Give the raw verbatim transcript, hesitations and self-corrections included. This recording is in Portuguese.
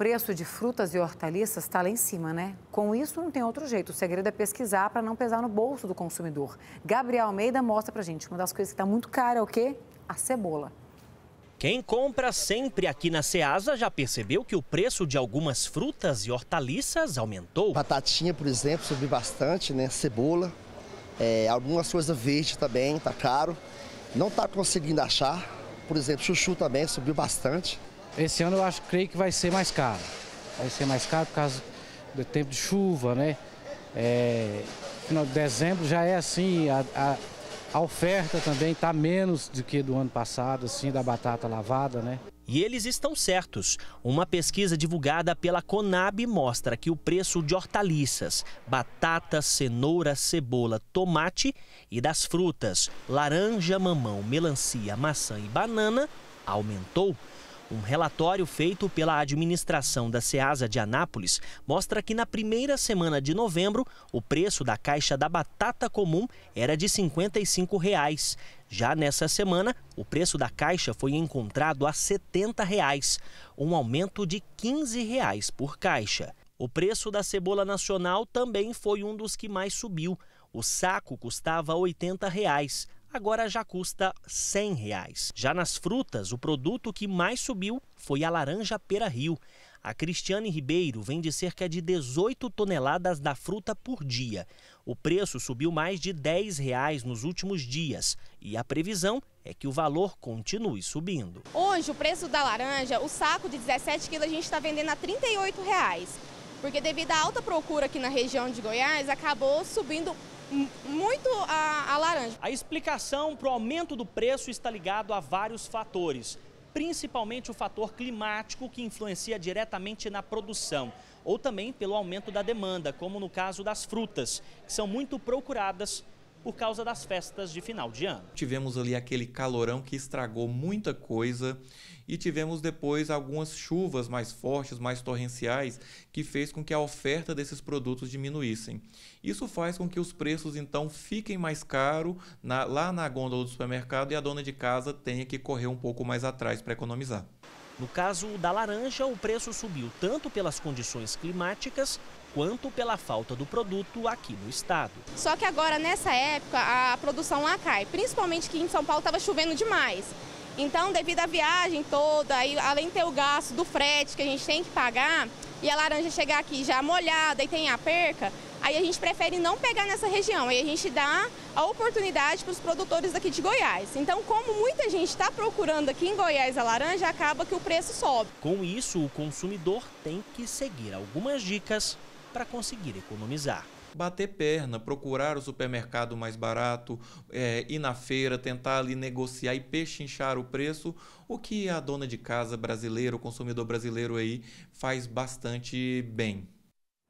preço de frutas e hortaliças está lá em cima, né? Com isso, não tem outro jeito. O segredo é pesquisar para não pesar no bolso do consumidor. Gabriel Almeida mostra para gente. Uma das coisas que está muito cara é o quê? A cebola. Quem compra sempre aqui na Ceasa já percebeu que o preço de algumas frutas e hortaliças aumentou. Batatinha, por exemplo, subiu bastante, né? Cebola, é, algumas coisas verdes também, tá caro. Não está conseguindo achar. Por exemplo, chuchu também subiu bastante. Esse ano eu acho, creio que vai ser mais caro. Vai ser mais caro por causa do tempo de chuva, né? É, final de dezembro já é assim, a... a... A oferta também está menos do que do ano passado, assim, da batata lavada, né? E eles estão certos. Uma pesquisa divulgada pela Conab mostra que o preço de hortaliças, batata, cenoura, cebola, tomate e das frutas, laranja, mamão, melancia, maçã e banana, aumentou. Um relatório feito pela administração da Ceasa de Anápolis mostra que na primeira semana de novembro, o preço da caixa da batata comum era de cinquenta e cinco reais. Já nessa semana, o preço da caixa foi encontrado a setenta reais, um aumento de quinze reais por caixa. O preço da cebola nacional também foi um dos que mais subiu. O saco custava oitenta reais. Agora já custa cem reais. Já nas frutas, o produto que mais subiu foi a laranja Pera Rio. A Cristiane Ribeiro vende cerca de dezoito toneladas da fruta por dia. O preço subiu mais de dez reais nos últimos dias e a previsão é que o valor continue subindo. Hoje, o preço da laranja, o saco de dezessete quilos, a gente está vendendo a trinta e oito reais, porque devido à alta procura aqui na região de Goiás, acabou subindo muito a, a laranja. A explicação para o aumento do preço está ligado a vários fatores, principalmente o fator climático, que influencia diretamente na produção, ou também pelo aumento da demanda, como no caso das frutas, que são muito procuradas por causa das festas de final de ano. Tivemos ali aquele calorão que estragou muita coisa e tivemos depois algumas chuvas mais fortes, mais torrenciais, que fez com que a oferta desses produtos diminuíssem. Isso faz com que os preços então fiquem mais caros na, lá na gôndola do supermercado e a dona de casa tenha que correr um pouco mais atrás para economizar. No caso da laranja, o preço subiu tanto pelas condições climáticas quanto pela falta do produto aqui no estado. Só que agora, nessa época, a produção lá cai, principalmente que em São Paulo estava chovendo demais. Então, devido à viagem toda, e além de ter o gasto do frete que a gente tem que pagar, e a laranja chegar aqui já molhada e tem a perca, aí a gente prefere não pegar nessa região, aí a gente dá a oportunidade para os produtores daqui de Goiás. Então, como muita gente está procurando aqui em Goiás a laranja, acaba que o preço sobe. Com isso, o consumidor tem que seguir algumas dicas para conseguir economizar. Bater perna, procurar o supermercado mais barato, é, ir na feira, tentar ali negociar e pechinchar o preço, o que a dona de casa brasileira, o consumidor brasileiro aí, faz bastante bem.